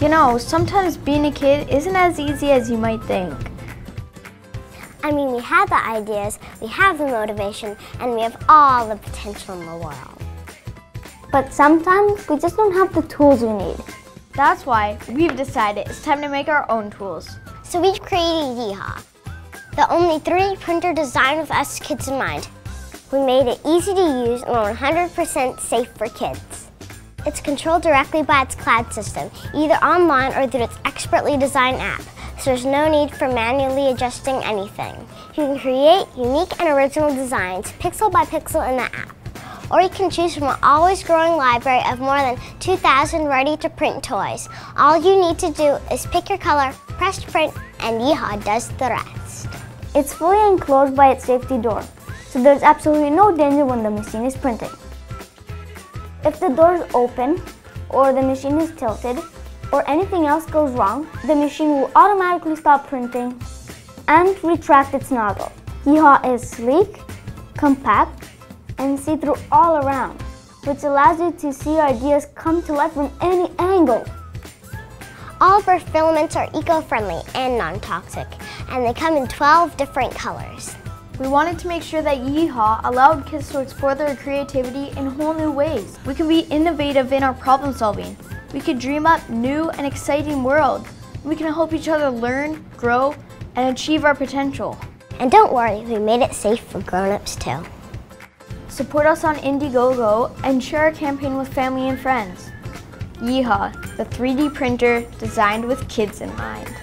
You know, sometimes being a kid isn't as easy as you might think. I mean, we have the ideas, we have the motivation, and we have all the potential in the world. But sometimes we just don't have the tools we need. That's why we've decided it's time to make our own tools. So we've created Yeehaw, the only 3D printer designed with us kids in mind. We made it easy to use and 100% safe for kids. It's controlled directly by its cloud system, either online or through its expertly designed app, so there's no need for manually adjusting anything. You can create unique and original designs pixel by pixel in the app, or you can choose from an always growing library of more than 2,000 ready-to-print toys. All you need to do is pick your color, press print, and Yeehaw does the rest. It's fully enclosed by its safety door, so there's absolutely no danger when the machine is printing. If the door is open, or the machine is tilted, or anything else goes wrong, the machine will automatically stop printing and retract its nozzle. Yeehaw is sleek, compact, and see-through all around, which allows you to see your ideas come to life from any angle. All of our filaments are eco-friendly and non-toxic, and they come in 12 different colors. We wanted to make sure that Yeehaw allowed kids to explore their creativity in whole new ways. We can be innovative in our problem solving. We can dream up new and exciting worlds. We can help each other learn, grow, and achieve our potential. And don't worry, we made it safe for grown-ups too. Support us on Indiegogo and share our campaign with family and friends. Yeehaw, the 3D printer designed with kids in mind.